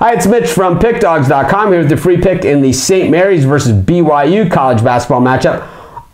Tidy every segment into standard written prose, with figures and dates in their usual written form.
Hi, it's Mitch from PickDawgz.com here with the free pick in the St. Mary's versus BYU college basketball matchup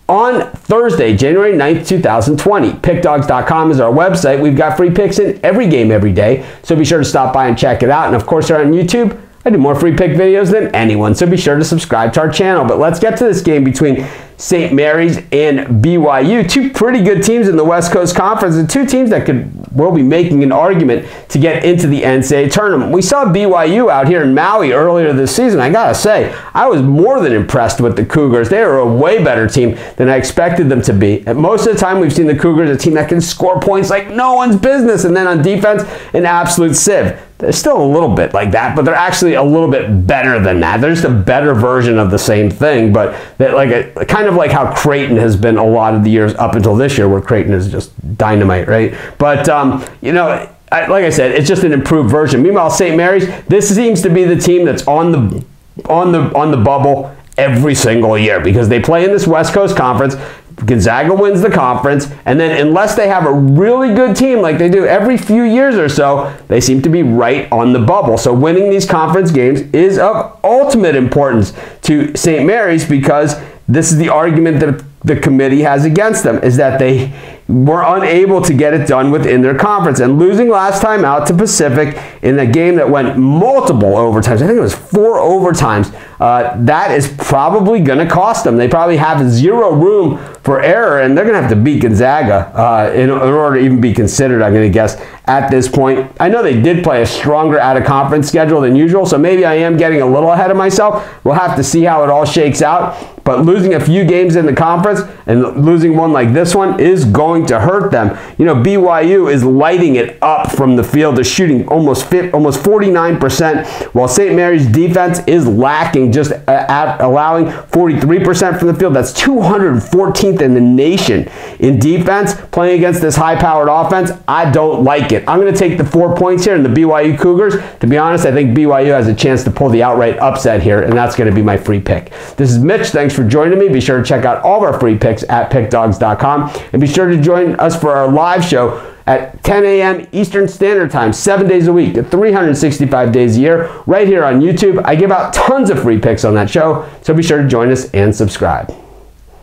on Thursday, January 9th, 2020. PickDawgz.com is our website. We've got free picks in every game every day, so be sure to stop by and check it out. And of course, here on YouTube, I do more free pick videos than anyone, so be sure to subscribe to our channel. But let's get to this game between St. Mary's and BYU, two pretty good teams in the West Coast Conference and two teams that will be making an argument to get into the NCAA tournament. We saw BYU out here in Maui earlier this season. I gotta say, I was more than impressed with the Cougars. They are a way better team than I expected them to be. And most of the time, we've seen the Cougars, a team that can score points like no one's business, and then on defense, an absolute sieve. They're still a little bit like that, but they're actually a little bit better than that. They're just a better version of the same thing, but that like a kind of like how Creighton has been a lot of the years up until this year, where Creighton is just dynamite, right? But you know, like I said, it's just an improved version. Meanwhile, St. Mary's, this seems to be the team that's on the bubble every single year because they play in this West Coast Conference. Gonzaga wins the conference, and then unless they have a really good team like they do every few years or so, they seem to be right on the bubble. So winning these conference games is of ultimate importance to St. Mary's because this is the argument that the committee has against them, is that they were unable to get it done within their conference. And losing last time out to Pacific in a game that went multiple overtimes, I think it was 4 overtimes, that is probably going to cost them. They probably have zero room for error, and they're going to have to beat Gonzaga in order to even be considered, I'm going to guess, at this point. I know they did play a stronger out-of-conference schedule than usual, so maybe I am getting a little ahead of myself. We'll have to see how it all shakes out. But losing a few games in the conference and losing one like this one is going to hurt them. You know, BYU is lighting it up from the field. They're shooting almost 49%, while St. Mary's defense is lacking, just allowing 43% from the field. That's 214th in the nation in defense. Playing against this high-powered offense, I don't like it. I'm going to take the 4 points here in the BYU Cougars. To be honest, I think BYU has a chance to pull the outright upset here, and that's going to be my free pick. This is Mitch. Thanks for joining me. Be sure to check out all of our free picks at PickDawgz.com, and be sure to join us for our live show at 10 a.m. Eastern Standard Time, 7 days a week, 365 days a year, right here on YouTube. I give out tons of free picks on that show, so be sure to join us and subscribe.